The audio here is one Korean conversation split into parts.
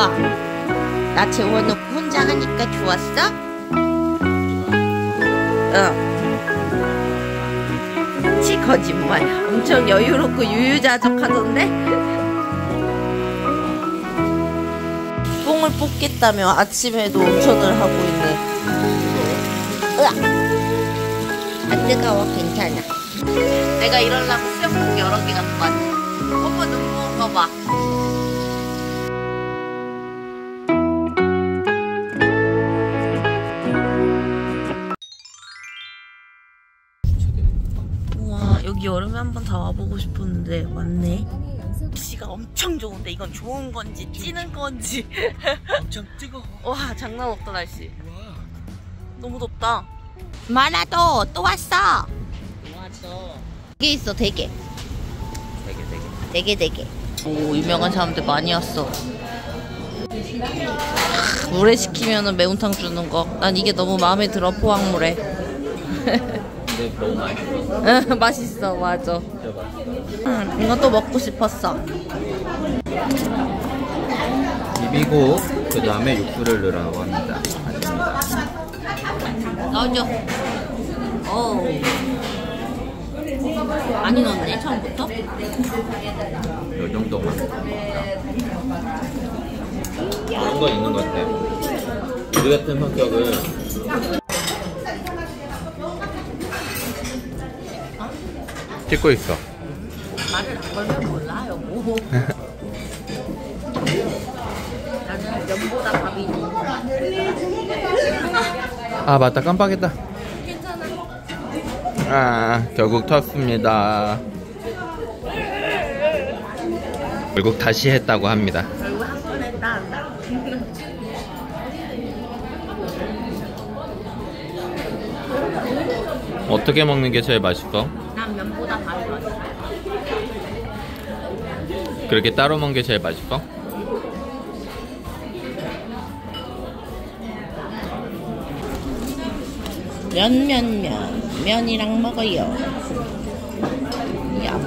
좋아. 나 재워놓고 혼자 하니까 좋았어? 응. 치 거짓말. 엄청 여유롭고 유유자적하던데? 똥을 뽑겠다며 아침에도 온천을 하고 있네. 으악! 안 뜨거워, 괜찮아. 내가 이러려고 수영복 여러 개 갖고 왔어. 엄마 눈 부은 거 봐. 우와, 여기 여름에 한번 다 와보고 싶었는데 왔네. 날씨가 엄청 좋은데 이건 좋은 건지 찌는 건지 엄청 뜨거워. 와, 장난 없다 날씨. 우와. 너무 덥다. 마나도 또 왔어. 또 왔어. 되게 있어, 되게. 되게. 오, 유명한 사람들 많이 왔어. 물회 시키면은 매운탕 주는 거. 난 이게 너무 마음에 들어, 포항물회. 근데 너무 맛있어. 맛있어, 맞아. 이거 또 먹고 싶었어. 비비고 그 다음에 육수를 넣으라고 합니다. 아닙니다. 넣어줘. 오. 많이 넣었네 처음부터. 요 정도만. 그런 거 있는 것 같아. 우리 같은 성격은. 찍고 있어. 말을 안 걸면 몰라, 여보. 나는 면보다 밥이. 아, 맞다. 깜빡했다. 괜찮아. 아, 결국 텄습니다. 결국 다시 했다고 합니다. 결국 한 번 했다. 어떻게 먹는 게 제일 맛있어? 면보다 밥이 맛있어. 그렇게 따로 먹는 게 제일 맛있어? 면이랑 먹어요. 야.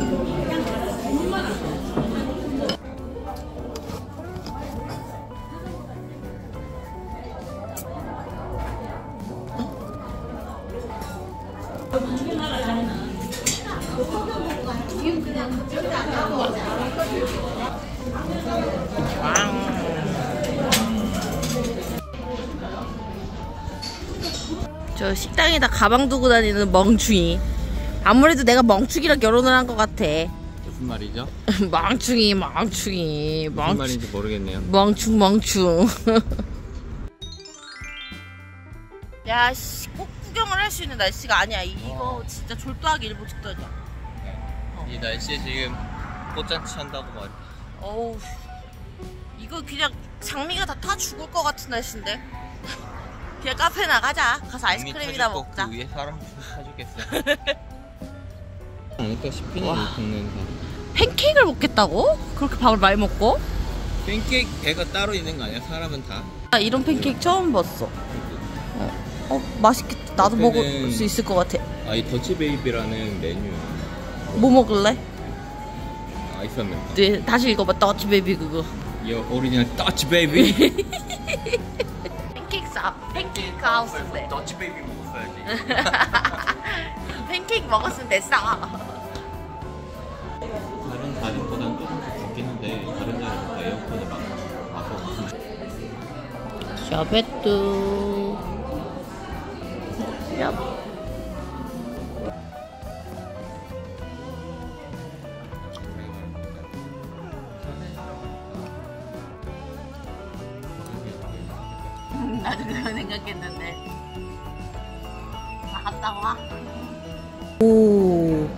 저 식당에다 가방 두고 다니는 멍충이. 아무래도 내가 멍충이랑 결혼을 한 것 같아. 무슨 말이죠? 멍충이. 무슨 말인지 모르겠네요. 멍충. 야, 씨, 꼭 구경을 할 수 있는 날씨가 아니야. 이거 진짜 졸도하기 일보 직전이야. 이 날씨에 지금 꽃잔치 한다고 말이야. 어우, 이거 그냥 장미가 다 타 죽을 것 같은 날씨인데. 그냥 카페 나가자. 가서 아이스크림이나 먹자. 위에 사람 타주겠어. 그러니까 씹히는 팬케이크를 먹겠다고? 그렇게 밥을 많이 먹고? 팬케이크 배가 따로 있는 거 아니야? 사람은 다. 나 이런 팬케이크 처음 봤어. 맛있겠다. 나도 먹을 수 있을 것 같아. 아, 이 더치베이비라는 메뉴야. 뭐 먹을래? 아이스 아메리카노. 네, 다시 읽어봐. 더치베이비 그거. Your original Dutch baby. 팬케이크 하우스인데. 더치 베이비 먹었어야지. 팬케이크 먹었으면 됐어. 다른 자리보다는 조금 덥겠는데 다른 자리보다 에어컨을 막 막고. 샤베뚜. 야. 나도 그런 생각했는데. 갔다 와. 오,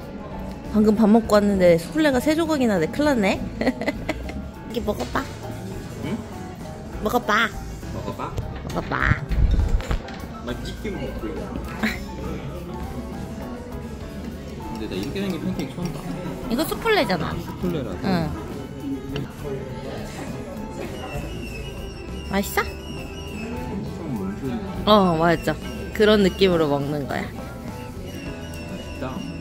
방금 밥 먹고 왔는데 술래가 세 조각이나 내. 큰일 났네. 이게 먹어봐. 응? 먹어봐. 맛있게 먹고. 근데 나 이렇게 생긴 팬케이크 처음 봐. 이거 수플레잖아. 수플레라고. 응. 맛있어? 맞아. 그런 느낌으로 먹는 거야. 맛있다.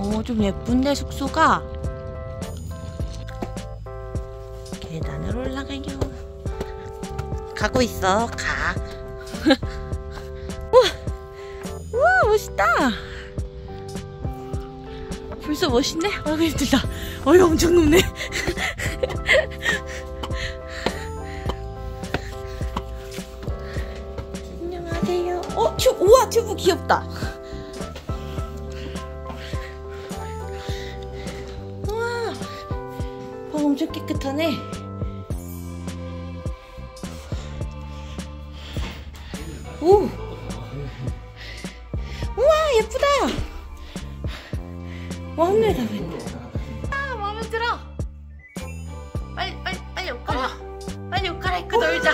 오, 좀 예쁜데 숙소가. 계단으로 올라가요. 가고 있어. 가. 멋있다. 벌써 멋있네. 아이고 힘들다. 어이 엄청 높네. 안녕하세요. 우와 튜브 귀엽다. 우와 방 엄청 깨끗하네. 오. 예쁘다. 와 하늘에 다 보인다. 아 마음에 들어. 빨리 옷 갈아. 빨리 옷 갈아입고 놀자.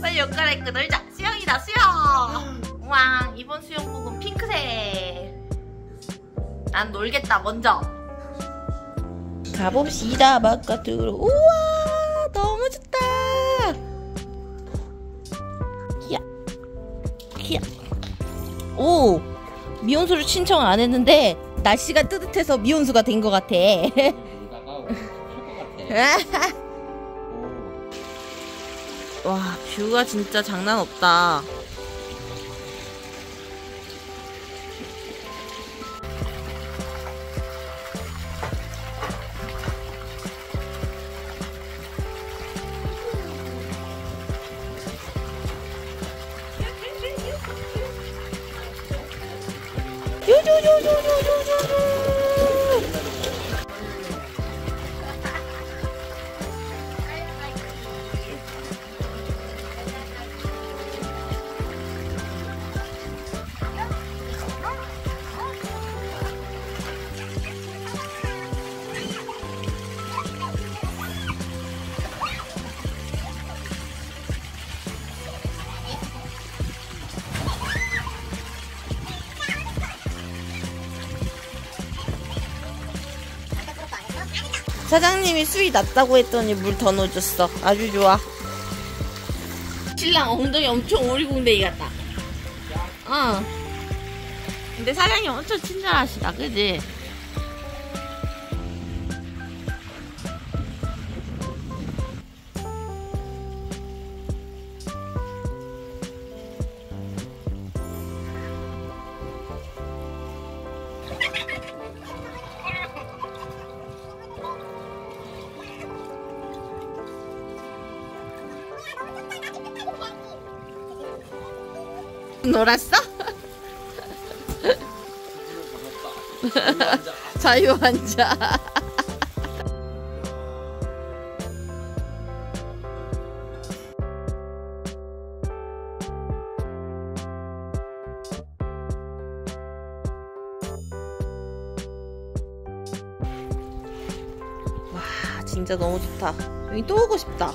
빨리 옷 갈아입고 놀자. 수영이다 수영. 왕 이번 수영복은 핑크색. 난 놀겠다 먼저. 가봅시다 바깥으로. 우와 너무 좋다. 귀야. 오! 미온수를 신청 안 했는데 날씨가 뜨뜻해서 미온수가 된 것 같아. 와 뷰가 진짜 장난 없다. 사장님이 수위 낮다고 했더니 물 더 넣어줬어. 아주 좋아. 신랑 엉덩이 엄청 오리공댕이 같다. 어. 근데 사장님 엄청 친절하시다, 그지? 놀았어? 자유환자. 와 진짜 너무 좋다. 여기 또 오고 싶다.